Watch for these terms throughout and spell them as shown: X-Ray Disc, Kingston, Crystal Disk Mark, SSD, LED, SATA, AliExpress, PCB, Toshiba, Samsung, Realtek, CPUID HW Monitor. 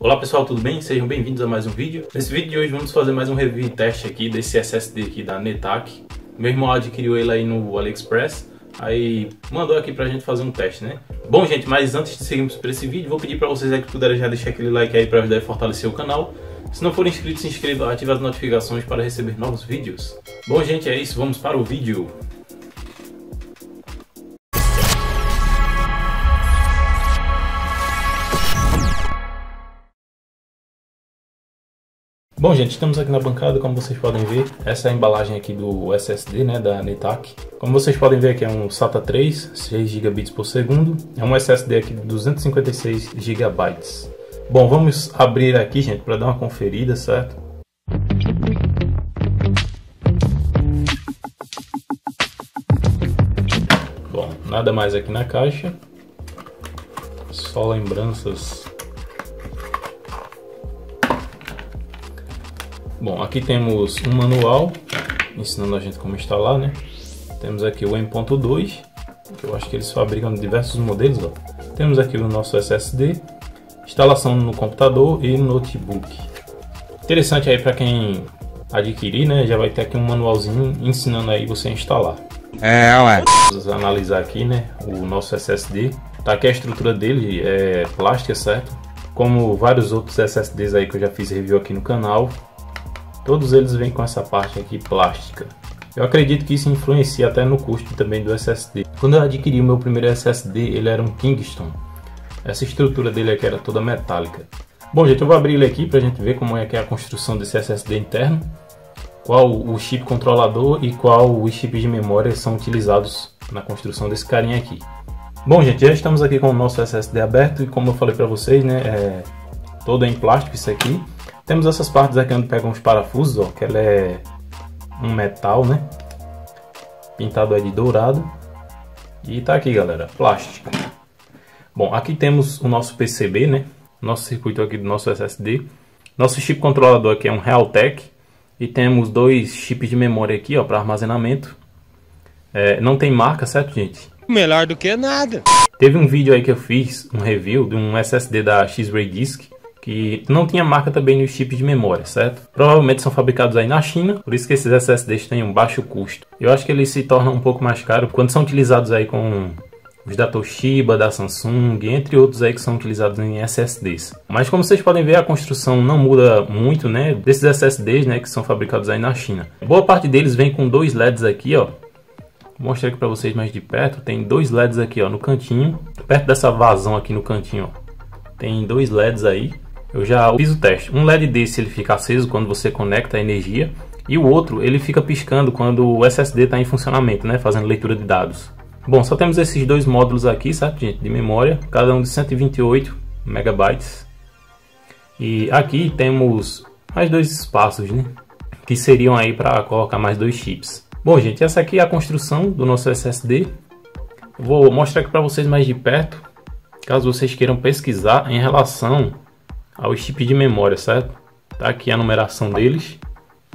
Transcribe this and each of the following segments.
Olá pessoal, tudo bem? Sejam bem-vindos a mais um vídeo. Nesse vídeo de hoje vamos fazer mais um review e teste aqui desse SSD aqui da Realtek. Meu irmão adquiriu ele aí no AliExpress, aí mandou aqui pra gente fazer um teste, né? Bom gente, mas antes de seguirmos para esse vídeo, vou pedir pra vocês aí que puderem já deixar aquele like aí pra ajudar e fortalecer o canal. Se não for inscrito, se inscreva, ative as notificações para receber novos vídeos. Bom gente, é isso, vamos para o vídeo. Bom gente, estamos aqui na bancada, como vocês podem ver, essa é a embalagem aqui do SSD, né, da Realtek. Como vocês podem ver aqui é um SATA 3, 6 GB por segundo, é um SSD aqui de 256 GB. Bom, vamos abrir aqui gente, para dar uma conferida, certo? Bom, nada mais aqui na caixa, só lembranças. Bom, aqui temos um manual ensinando a gente como instalar, né? Temos aqui o M.2, que eu acho que eles fabricam diversos modelos, ó. Temos aqui o nosso SSD, instalação no computador e notebook. Interessante aí para quem adquirir, né? Já vai ter aqui um manualzinho ensinando aí você a instalar. Ué. Vamos analisar aqui, né? O nosso SSD. Tá aqui a estrutura dele, é plástica, certo? Como vários outros SSDs aí que eu já fiz review aqui no canal. Todos eles vêm com essa parte aqui plástica. Eu acredito que isso influencia até no custo também do SSD. Quando eu adquiri o meu primeiro SSD, ele era um Kingston. Essa estrutura dele aqui era toda metálica. Bom gente, eu vou abrir ele aqui para a gente ver como é que é a construção desse SSD interno, qual o chip controlador e qual os chips de memória são utilizados na construção desse carinha aqui. Bom gente, já estamos aqui com o nosso SSD aberto e como eu falei para vocês, né, todo em plástico isso aqui. Temos essas partes aqui onde pegam os parafusos, ó, que ela é um metal, né, pintado aí de dourado. E tá aqui, galera, plástico. Bom, aqui temos o nosso PCB, né, nosso circuito aqui do nosso SSD. Nosso chip controlador aqui é um Realtek. E temos dois chips de memória aqui, ó, para armazenamento. Não tem marca, certo, gente? Melhor do que nada. Teve um vídeo aí que eu fiz, um review de um SSD da X-Ray Disc. E não tinha marca também nos chips de memória, certo? Provavelmente são fabricados aí na China, por isso que esses SSDs têm um baixo custo. Eu acho que eles se tornam um pouco mais caros quando são utilizados aí com os da Toshiba, da Samsung, entre outros aí que são utilizados em SSDs. Mas como vocês podem ver, a construção não muda muito, né, desses SSDs, né, que são fabricados aí na China. Boa parte deles vem com dois LEDs aqui, ó. Vou mostrar aqui pra vocês mais de perto. Tem dois LEDs aqui, ó, no cantinho, perto dessa vazão aqui no cantinho, ó. Tem dois LEDs aí. Eu já fiz o teste. Um LED desse ele fica aceso quando você conecta a energia e o outro ele fica piscando quando o SSD está em funcionamento, né, fazendo leitura de dados. Bom, só temos esses dois módulos aqui, certo, gente, de memória, cada um de 128 MB. E aqui temos mais dois espaços, né, que seriam aí para colocar mais dois chips. Bom, gente, essa aqui é a construção do nosso SSD. Eu vou mostrar aqui para vocês mais de perto, caso vocês queiram pesquisar em relação ao chip de memória, certo? Tá aqui a numeração deles,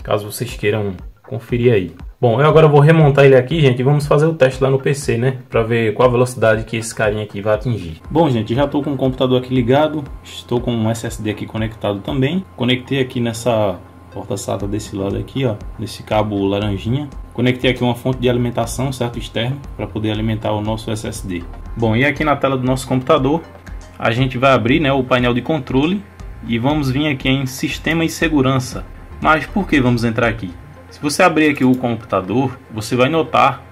caso vocês queiram conferir aí. Bom, eu agora vou remontar ele aqui, gente, e vamos fazer o teste lá no PC, né? Pra ver qual a velocidade que esse carinha aqui vai atingir. Bom, gente, já tô com o computador aqui ligado, estou com um SSD aqui conectado também. Conectei aqui nessa porta SATA desse lado aqui, ó, nesse cabo laranjinha. Conectei aqui uma fonte de alimentação, certo, externo, para poder alimentar o nosso SSD. Bom, e aqui na tela do nosso computador, a gente vai abrir, né, o painel de controle. E vamos vir aqui em Sistema e Segurança. Mas por que vamos entrar aqui? Se você abrir aqui o computador, você vai notar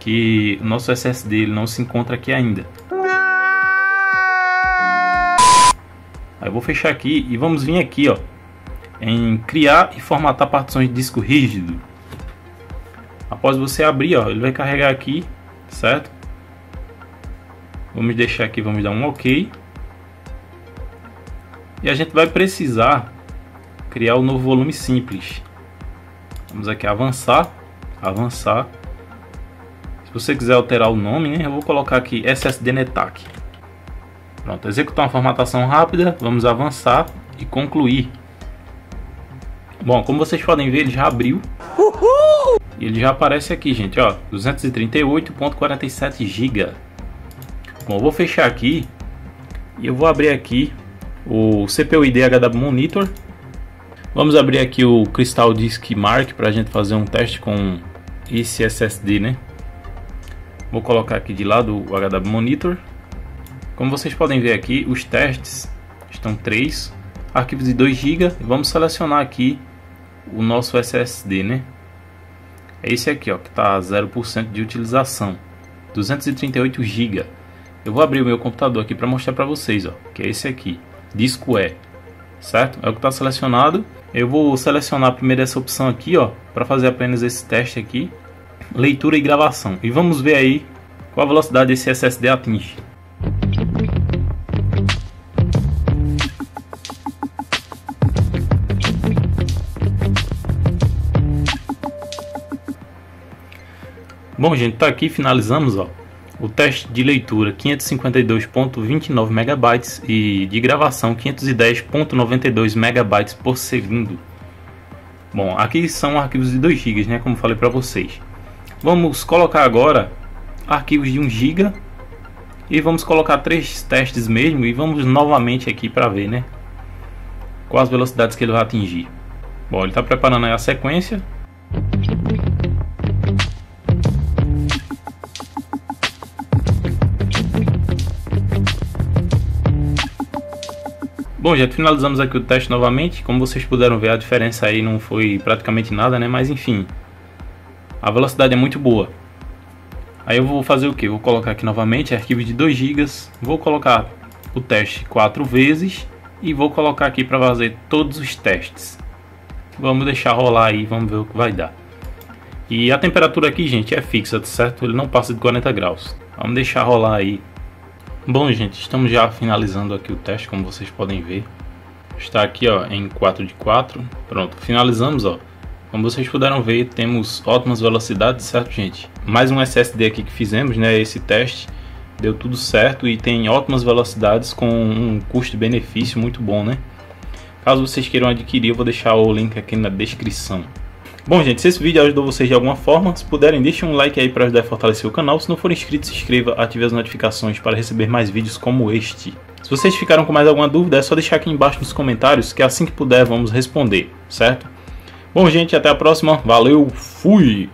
que o nosso SSD ele não se encontra aqui ainda. Aí eu vou fechar aqui e vamos vir aqui, ó, em Criar e Formatar Partições de Disco Rígido. Após você abrir, ó, ele vai carregar aqui, certo? Vamos deixar aqui, vamos dar um OK. E a gente vai precisar criar um novo volume simples. Vamos aqui avançar, avançar. Se você quiser alterar o nome, né, eu vou colocar aqui SSD Realtek. Pronto, executar uma formatação rápida, vamos avançar e concluir. Bom, como vocês podem ver, ele já abriu. Uhul! E ele já aparece aqui, gente, ó, 238.47 GB. Bom, eu vou fechar aqui e eu vou abrir aqui o CPUID HW Monitor. Vamos abrir aqui o Crystal Disk Mark para a gente fazer um teste com esse SSD, né? Vou colocar aqui de lado o HW Monitor. Como vocês podem ver aqui, os testes estão 3 arquivos de 2 GB. Vamos selecionar aqui o nosso SSD, né? É esse aqui, ó, que está 0% de utilização, 238 GB. Eu vou abrir o meu computador aqui para mostrar para vocês, ó, que é esse aqui, disco E, certo? É o que está selecionado. Eu vou selecionar primeiro essa opção aqui, ó, para fazer apenas esse teste aqui, leitura e gravação. E vamos ver aí qual a velocidade esse SSD atinge. Bom, gente, tá aqui, finalizamos, ó, o teste de leitura 552.29 megabytes e de gravação 510.92 megabytes por segundo. Bom, aqui são arquivos de 2 GB, né, como falei para vocês. Vamos colocar agora arquivos de 1 GB e vamos colocar 3 testes mesmo e vamos novamente aqui para ver, né, quais as velocidades que ele vai atingir. Bom, ele tá preparando aí a sequência. Bom, já finalizamos aqui o teste novamente. Como vocês puderam ver, a diferença aí não foi praticamente nada, né? Mas enfim, a velocidade é muito boa. Aí eu vou fazer o que? Vou colocar aqui novamente arquivo de 2 GB. Vou colocar o teste 4 vezes e vou colocar aqui para fazer todos os testes. Vamos deixar rolar aí, vamos ver o que vai dar. E a temperatura aqui, gente, é fixa, certo? Ele não passa de 40 graus. Vamos deixar rolar aí. Bom, gente, estamos já finalizando aqui o teste, como vocês podem ver. Está aqui, ó, em 4 de 4. Pronto, finalizamos, ó. Como vocês puderam ver, temos ótimas velocidades, certo, gente? Mais um SSD aqui que fizemos, né, esse teste. Deu tudo certo e tem ótimas velocidades com um custo-benefício muito bom, né? Caso vocês queiram adquirir, eu vou deixar o link aqui na descrição. Bom, gente, se esse vídeo ajudou vocês de alguma forma, se puderem, deixem um like aí para ajudar a fortalecer o canal. Se não for inscrito, se inscreva, ative as notificações para receber mais vídeos como este. Se vocês ficaram com mais alguma dúvida, é só deixar aqui embaixo nos comentários, que assim que puder vamos responder, certo? Bom, gente, até a próxima. Valeu, fui!